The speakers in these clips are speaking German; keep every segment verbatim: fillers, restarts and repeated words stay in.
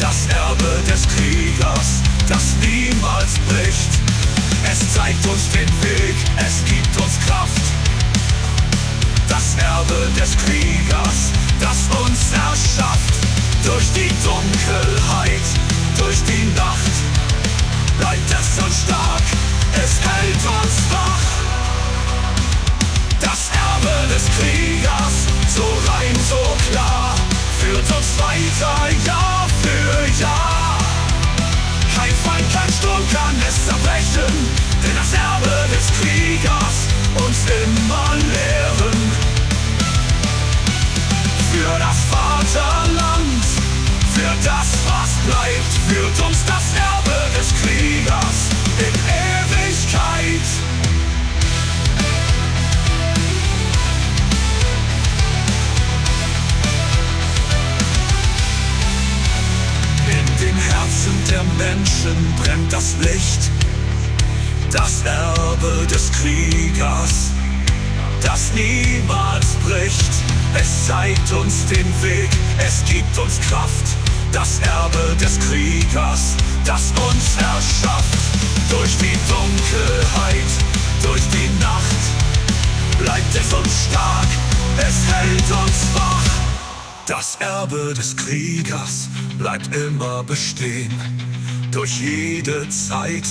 das Erbe des Kriegers, das niemals bricht. Es zeigt uns den Weg, es gibt uns Kraft. Das Erbe des Kriegers, das uns erschafft. Durch die Dunkelheit, durch die Nacht bleibt es so stark, es hält uns wach. Das Erbe des Kriegers, so rein, so klar, führt uns weiter, Jahr für Jahr. Kein Feind, kein Sturm kann es zerbrechen, denn das Erbe des Kriegers uns immer lehren. Für das Vaterland, für das, was bleibt, führt uns das Erbe des Kriegers in Ewigkeit. In den Herzen der Menschen brennt das Licht, das Erbe des Kriegers, das niemals bricht. Es zeigt uns den Weg, es gibt uns Kraft. Das Erbe des Kriegers, das uns erschafft. Durch die Dunkelheit, durch die Nacht bleibt es uns stark, es hält uns wach. Das Erbe des Kriegers bleibt immer bestehen. Durch jede Zeit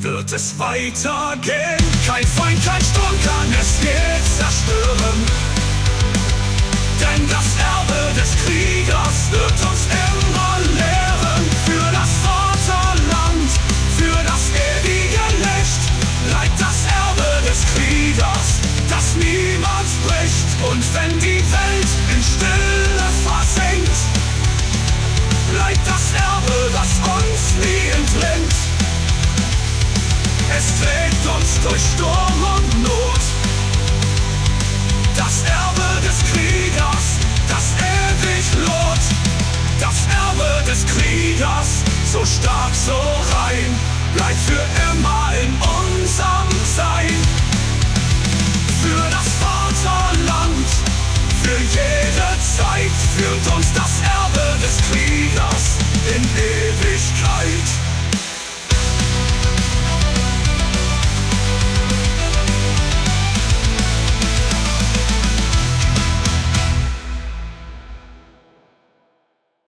wird es weitergehen. Kein Feind, kein Sturm kann es je zerstören, denn das Erbe des Kriegers wird